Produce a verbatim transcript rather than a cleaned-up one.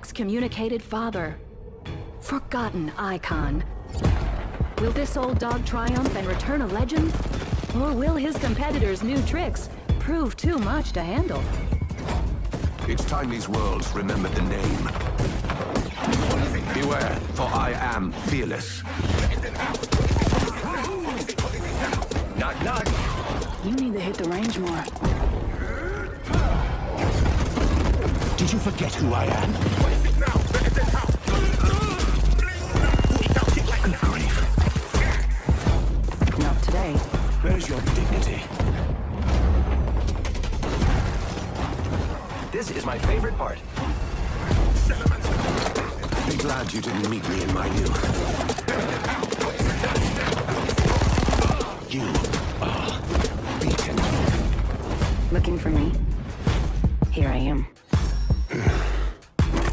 excommunicated father. Forgotten icon. Will this old dog triumph and return a legend? Or will his competitors' new tricks prove too much to handle? It's time these worlds remembered the name. Beware, for I am fearless. Knock, knock. You need to hit the range more. Did you forget who I am? What is it now? Good grief. Not today. Where's your dignity? This is my favorite part. Be glad you didn't meet me in my new. You are beaten. Looking for me? Here I am.